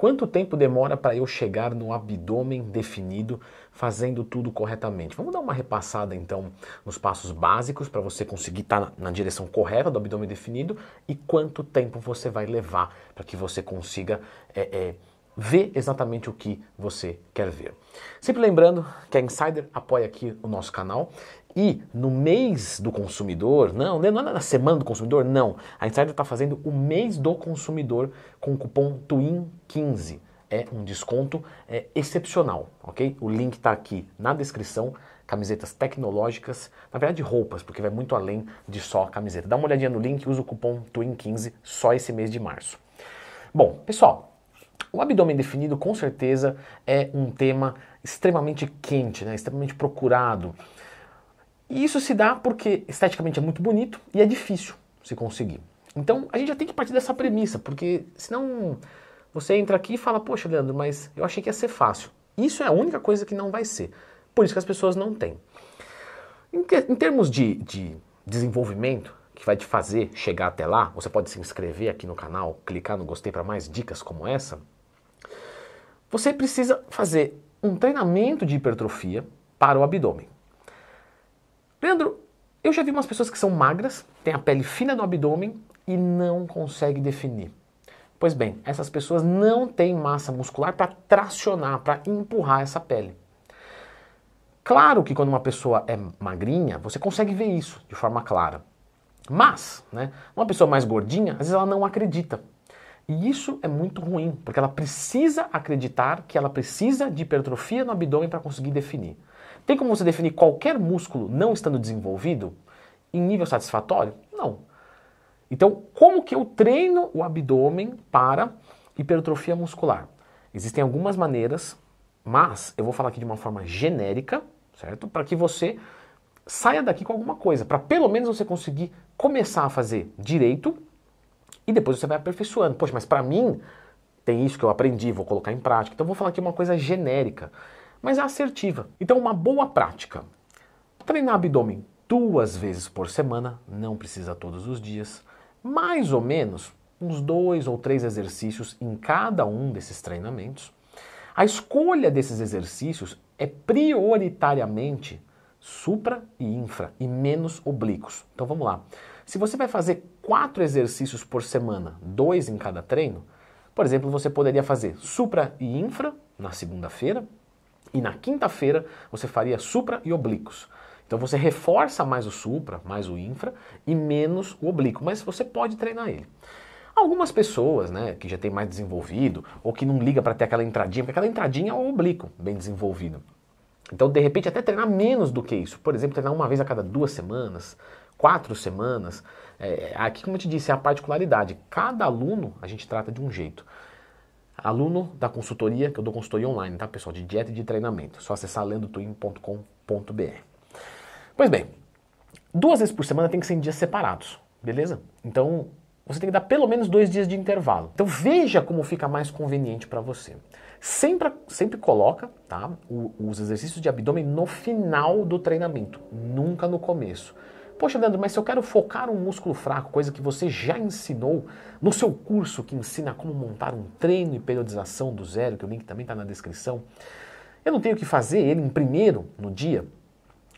Quanto tempo demora para eu chegar no abdômen definido fazendo tudo corretamente? Vamos dar uma repassada então nos passos básicos para você conseguir estar na direção correta do abdômen definido e quanto tempo você vai levar para que você consiga ver exatamente o que você quer ver. Sempre lembrando que a Insider apoia aqui o nosso canal e no mês do consumidor, não é na semana do consumidor, não. A Insider está fazendo o mês do consumidor com o cupom TWIN15. É um desconto excepcional, ok? O link está aqui na descrição. Camisetas tecnológicas, na verdade roupas, porque vai muito além de só a camiseta. Dá uma olhadinha no link, usa o cupom TWIN15 só esse mês de março. Bom, pessoal, o abdômen definido, com certeza, é um tema extremamente quente, né? Extremamente procurado. E isso se dá porque esteticamente é muito bonito e é difícil se conseguir. Então, a gente já tem que partir dessa premissa, porque senão você entra aqui e fala, poxa, Leandro, mas eu achei que ia ser fácil. Isso é a única coisa que não vai ser. Por isso que as pessoas não têm. Em termos de desenvolvimento, que vai te fazer chegar até lá, você pode se inscrever aqui no canal, clicar no gostei para mais dicas como essa. Você precisa fazer um treinamento de hipertrofia para o abdômen. Leandro, eu já vi umas pessoas que são magras, têm a pele fina no abdômen e não conseguem definir. Pois bem, essas pessoas não têm massa muscular para tracionar, para empurrar essa pele. Claro que quando uma pessoa é magrinha, você consegue ver isso de forma clara. Mas, né, uma pessoa mais gordinha, às vezes ela não acredita. E isso é muito ruim, porque ela precisa acreditar que ela precisa de hipertrofia no abdômen para conseguir definir. Tem como você definir qualquer músculo não estando desenvolvido em nível satisfatório? Não. Então, como que eu treino o abdômen para hipertrofia muscular? Existem algumas maneiras, mas eu vou falar aqui de uma forma genérica, certo? Para que você saia daqui com alguma coisa, para pelo menos você conseguir começar a fazer direito e depois você vai aperfeiçoando. Poxa, mas para mim tem isso que eu aprendi, vou colocar em prática. Então vou falar aqui uma coisa genérica, mas assertiva. Então uma boa prática, treinar abdômen 2 vezes por semana, não precisa todos os dias, mais ou menos uns 2 ou 3 exercícios em cada um desses treinamentos. A escolha desses exercícios é prioritariamente supra e infra e menos oblíquos. Então vamos lá. Se você vai fazer 4 exercícios por semana, 2 em cada treino, por exemplo, você poderia fazer supra e infra na segunda-feira e na quinta-feira você faria supra e oblíquos. Então você reforça mais o supra, mais o infra e menos o oblíquo, mas você pode treinar ele. Algumas pessoas, né, que já tem mais desenvolvido ou que não liga para ter aquela entradinha, porque aquela entradinha é o oblíquo bem desenvolvido. Então, de repente, até treinar menos do que isso. Por exemplo, treinar uma vez a cada 2 semanas, 4 semanas. Aqui, como eu te disse, é a particularidade. Cada aluno a gente trata de um jeito. Aluno da consultoria, que eu dou consultoria online, tá, pessoal? De dieta e de treinamento. É só acessar leandrotwin.com.br. Pois bem, 2 vezes por semana tem que ser em dias separados, beleza? Então, você tem que dar pelo menos 2 dias de intervalo. Então, veja como fica mais conveniente para você. Sempre coloca, tá, os exercícios de abdômen no final do treinamento, nunca no começo. Poxa, Leandro, mas se eu quero focar um músculo fraco, coisa que você já ensinou no seu curso que ensina como montar um treino e periodização do zero, que o link também está na descrição, eu não tenho que fazer ele em primeiro no dia?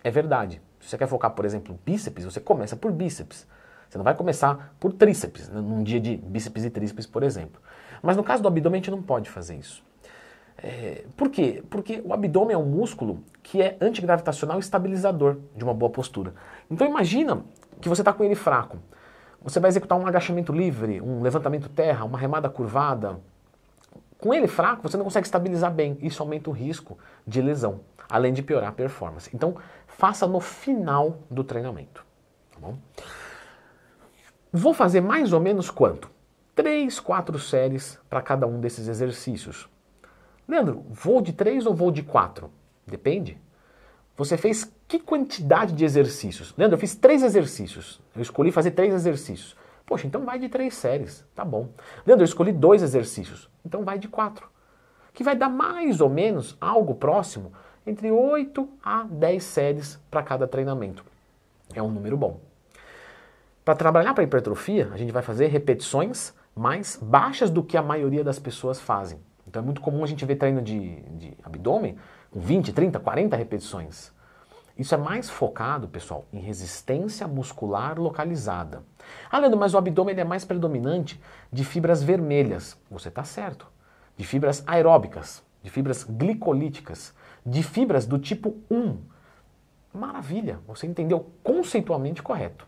É verdade. Se você quer focar, por exemplo, bíceps, você começa por bíceps. Você não vai começar por tríceps, né, num dia de bíceps e tríceps, por exemplo. Mas no caso do abdômen, a gente não pode fazer isso. Por quê? Porque o abdômen é um músculo que é antigravitacional e estabilizador de uma boa postura. Então imagina que você está com ele fraco. Você vai executar um agachamento livre, um levantamento terra, uma remada curvada. Com ele fraco, você não consegue estabilizar bem. Isso aumenta o risco de lesão, além de piorar a performance. Então faça no final do treinamento. Tá bom? Vou fazer mais ou menos quanto? 3, 4 séries para cada um desses exercícios. Leandro, vou de 3 ou vou de 4? Depende. Você fez que quantidade de exercícios? Leandro, eu fiz 3 exercícios. Eu escolhi fazer 3 exercícios. Poxa, então vai de 3 séries. Tá bom. Leandro, eu escolhi 2 exercícios. Então vai de 4. Que vai dar mais ou menos algo próximo entre 8 a 10 séries para cada treinamento. É um número bom. Para trabalhar para hipertrofia, a gente vai fazer repetições mais baixas do que a maioria das pessoas fazem. Então é muito comum a gente ver treino de abdômen com 20, 30, 40 repetições. Isso é mais focado, pessoal, em resistência muscular localizada. Ah, Leandro, mas o abdômen ele é mais predominante de fibras vermelhas. Você está certo. De fibras aeróbicas, de fibras glicolíticas, de fibras do tipo 1. Maravilha, você entendeu conceitualmente correto.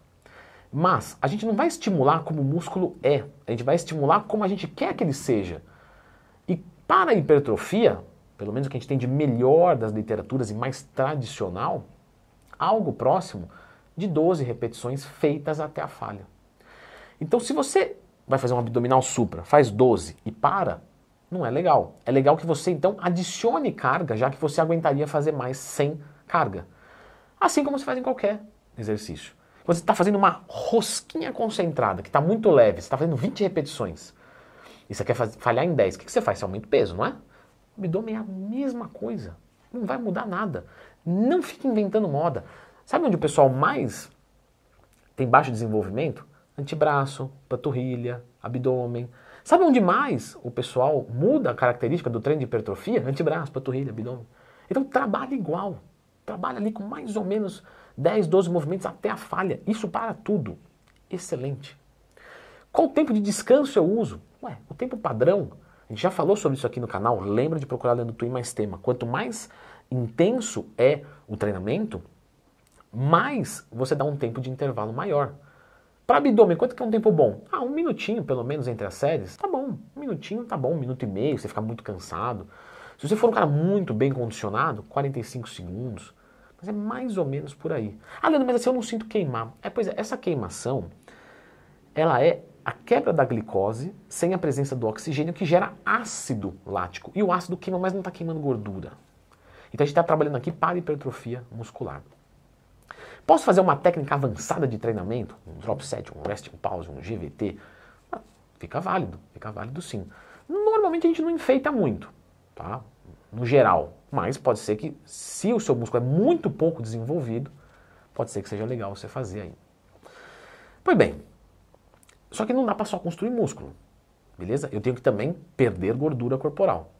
Mas a gente não vai estimular como o músculo é, a gente vai estimular como a gente quer que ele seja. E para a hipertrofia, pelo menos o que a gente tem de melhor das literaturas e mais tradicional, algo próximo de 12 repetições feitas até a falha. Então se você vai fazer um abdominal supra, faz 12 e para, não é legal. É legal que você então adicione carga, já que você aguentaria fazer mais sem carga. Assim como se faz em qualquer exercício. Quando você está fazendo uma rosquinha concentrada, que está muito leve, você está fazendo 20 repetições e você quer falhar em 10, o que você faz? Você aumenta o peso, não é? O abdômen é a mesma coisa, não vai mudar nada. Não fique inventando moda. Sabe onde o pessoal mais tem baixo desenvolvimento? Antebraço, panturrilha, abdômen. Sabe onde mais o pessoal muda a característica do treino de hipertrofia? Antebraço, panturrilha, abdômen. Então trabalha igual, trabalha ali com mais ou menos 10, 12 movimentos até a falha. Isso para tudo. Excelente. Qual tempo de descanso eu uso? Ué, o tempo padrão. A gente já falou sobre isso aqui no canal, lembra de procurar LeandroTwin mais tema. Quanto mais intenso é o treinamento, mais você dá um tempo de intervalo maior. Para abdômen, quanto que é um tempo bom? Ah, um minutinho pelo menos entre as séries, tá bom. Um minutinho tá bom, um minuto e meio, você fica muito cansado. Se você for um cara muito bem condicionado, 45 segundos, mas é mais ou menos por aí. Ah, Leandro, mas assim eu não sinto queimar. É, pois é, essa queimação, ela é a quebra da glicose sem a presença do oxigênio que gera ácido lático. E o ácido queima, mas não está queimando gordura. Então a gente está trabalhando aqui para hipertrofia muscular. Posso fazer uma técnica avançada de treinamento? Um drop set, um resting pause, um GVT? Fica válido sim. Normalmente a gente não enfeita muito, tá? No geral. Mas pode ser que, se o seu músculo é muito pouco desenvolvido, pode ser que seja legal você fazer aí. Pois bem. Só que não dá para só construir músculo, beleza? Eu tenho que também perder gordura corporal.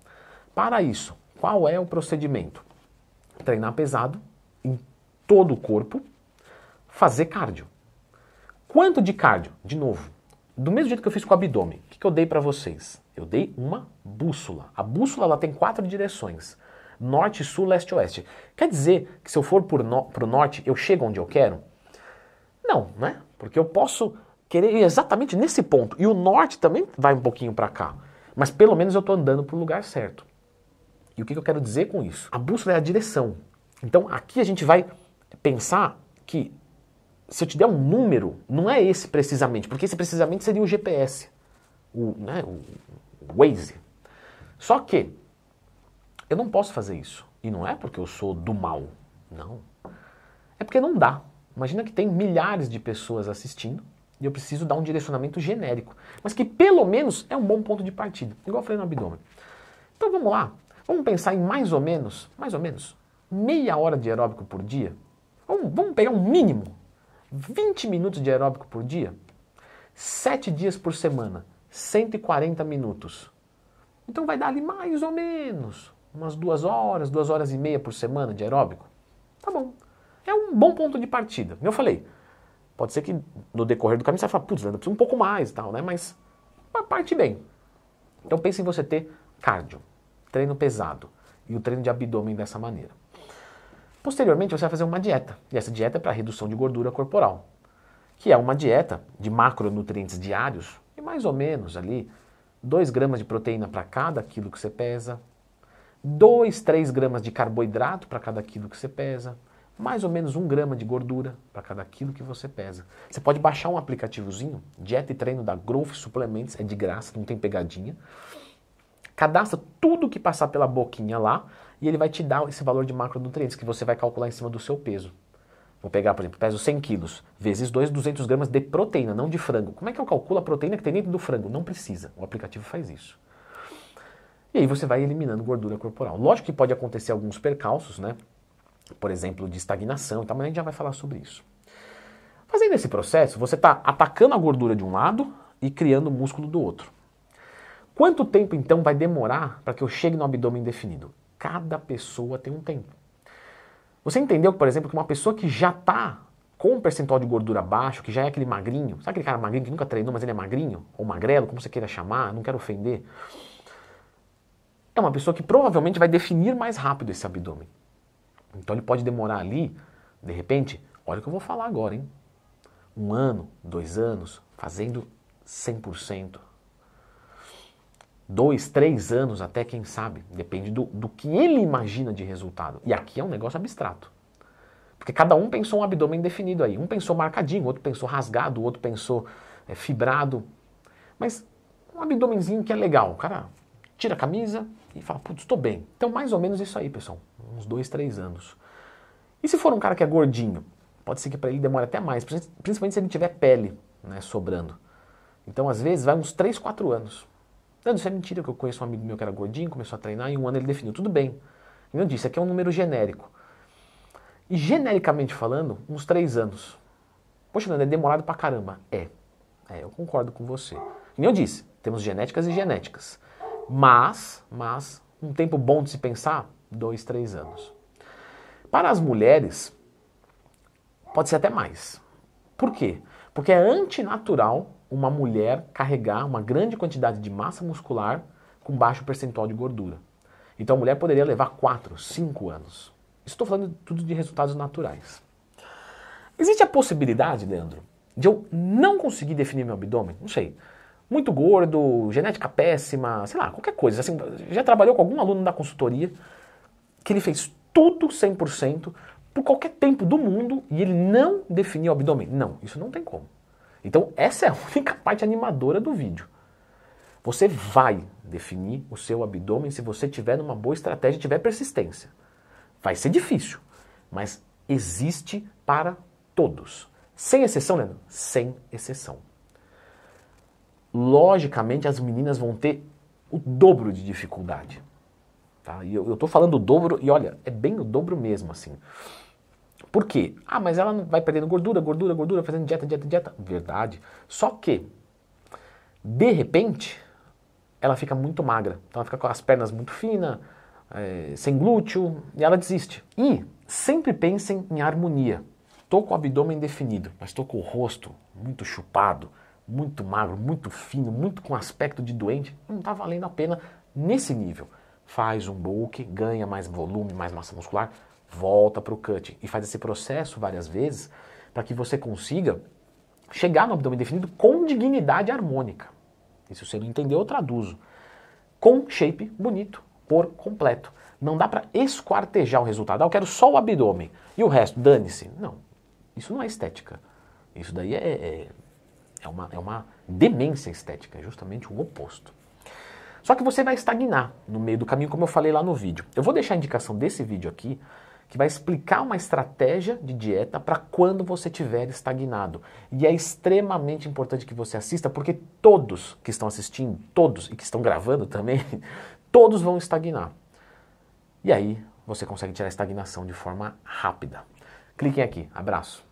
Para isso, qual é o procedimento? Treinar pesado em todo o corpo, fazer cardio. Quanto de cardio? De novo, do mesmo jeito que eu fiz com o abdômen, o que eu dei para vocês? Eu dei uma bússola. A bússola ela tem 4 direções, norte, sul, leste, oeste. Quer dizer que se eu for pro norte, eu chego onde eu quero? Não, né? Porque eu posso querer exatamente nesse ponto. E o norte também vai um pouquinho para cá. Mas pelo menos eu estou andando para o lugar certo. E o que eu quero dizer com isso? A bússola é a direção. Então aqui a gente vai pensar que se eu te der um número, não é esse precisamente, porque esse precisamente seria o GPS, o Waze. Só que eu não posso fazer isso. E não é porque eu sou do mal. Não. É porque não dá. Imagina que tem milhares de pessoas assistindo. E eu preciso dar um direcionamento genérico, mas que pelo menos é um bom ponto de partida, igual eu falei no abdômen. Então vamos lá, vamos pensar em mais ou menos, meia hora de aeróbico por dia. Vamos pegar um mínimo, 20 minutos de aeróbico por dia, 7 dias por semana, 140 minutos. Então vai dar ali mais ou menos umas 2 horas e meia por semana de aeróbico. Tá bom, é um bom ponto de partida, como eu falei. Pode ser que no decorrer do caminho você fale, putz, Leandro, preciso um pouco mais e tal, né? Mas parte bem. Então pense em você ter cardio, treino pesado e o treino de abdômen dessa maneira. Posteriormente você vai fazer uma dieta. E essa dieta é para redução de gordura corporal, que é uma dieta de macronutrientes diários e mais ou menos ali 2 gramas de proteína para cada quilo que você pesa, 2-3 gramas de carboidrato para cada quilo que você pesa, mais ou menos 1 grama de gordura para cada quilo que você pesa. Você pode baixar um aplicativozinho, dieta e treino da Growth Supplements, é de graça, não tem pegadinha. Cadastra tudo que passar pela boquinha lá e ele vai te dar esse valor de macronutrientes que você vai calcular em cima do seu peso. Vou pegar, por exemplo, peso 100 quilos, vezes 2, 200 gramas de proteína, não de frango. Como é que eu calculo a proteína que tem dentro do frango? Não precisa, o aplicativo faz isso. E aí você vai eliminando gordura corporal. Lógico que pode acontecer alguns percalços, né? Por exemplo, de estagnação e tal, mas a gente já vai falar sobre isso. Fazendo esse processo, você está atacando a gordura de um lado e criando o músculo do outro. Quanto tempo então vai demorar para que eu chegue no abdômen definido? Cada pessoa tem um tempo. Você entendeu, por exemplo, que uma pessoa que já está com um percentual de gordura baixo, que já é aquele magrinho, sabe aquele cara magrinho que nunca treinou, mas ele é magrinho, ou magrelo, como você queira chamar, não quero ofender, é uma pessoa que provavelmente vai definir mais rápido esse abdômen. Então ele pode demorar ali, de repente, olha o que eu vou falar agora, hein? 1 ano, 2 anos, fazendo 100%. 2, 3 anos até, quem sabe, depende do que ele imagina de resultado. E aqui é um negócio abstrato. Porque cada um pensou um abdômen definido aí. Um pensou marcadinho, outro pensou rasgado, outro pensou fibrado. Mas um abdômenzinho que é legal. O cara tira a camisa e fala, putz, estou bem. Então mais ou menos isso aí, pessoal. Uns 2, 3 anos. E se for um cara que é gordinho? Pode ser que para ele demore até mais, principalmente se ele tiver pele, né, sobrando. Então às vezes vai uns 3, 4 anos. Não, isso é mentira, que eu conheço um amigo meu que era gordinho, começou a treinar e 1 ano ele definiu. Tudo bem. E eu disse, aqui é um número genérico. E genericamente falando, uns 3 anos. Poxa, Leandro, é demorado pra caramba. É, eu concordo com você. E eu disse, temos genéticas e genéticas. Mas, um tempo bom de se pensar, 2, 3 anos. Para as mulheres, pode ser até mais. Por quê? Porque é antinatural uma mulher carregar uma grande quantidade de massa muscular com baixo percentual de gordura. Então a mulher poderia levar 4, 5 anos. Estou falando tudo de resultados naturais. Existe a possibilidade, Leandro, de eu não conseguir definir meu abdômen? Não sei. Muito gordo, genética péssima, sei lá, qualquer coisa. Assim, já trabalhou com algum aluno da consultoria que ele fez tudo 100% por qualquer tempo do mundo e ele não definiu o abdômen? Não, isso não tem como. Então essa é a única parte animadora do vídeo. Você vai definir o seu abdômen se você tiver numa boa estratégia e tiver persistência. Vai ser difícil, mas existe para todos. Sem exceção, Leandro? Sem exceção. Logicamente, as meninas vão ter o dobro de dificuldade. Tá? E eu estou falando o dobro, e olha, é bem o dobro mesmo, assim. Por quê? Ah, mas ela vai perdendo gordura, gordura, gordura, fazendo dieta, dieta, dieta. Verdade. Só que, de repente, ela fica muito magra. Então ela fica com as pernas muito finas, sem glúteo, e ela desiste. E sempre pensem em harmonia. Estou com o abdômen definido, mas estou com o rosto muito chupado, muito magro, muito fino, muito com aspecto de doente. Não está valendo a pena nesse nível. Faz um bulk, ganha mais volume, mais massa muscular, volta para o cut e faz esse processo várias vezes para que você consiga chegar no abdômen definido com dignidade harmônica. E se você não entendeu, eu traduzo. Com shape bonito, por completo. Não dá para esquartejar o resultado. Ah, eu quero só o abdômen e o resto, dane-se. Não, isso não é estética. Isso daí é uma demência estética, é justamente o oposto. Só que você vai estagnar no meio do caminho, como eu falei lá no vídeo. Eu vou deixar a indicação desse vídeo aqui, que vai explicar uma estratégia de dieta para quando você estiver estagnado. E é extremamente importante que você assista, porque todos que estão assistindo, todos, e que estão gravando também, todos vão estagnar. E aí você consegue tirar a estagnação de forma rápida. Cliquem aqui. Abraço.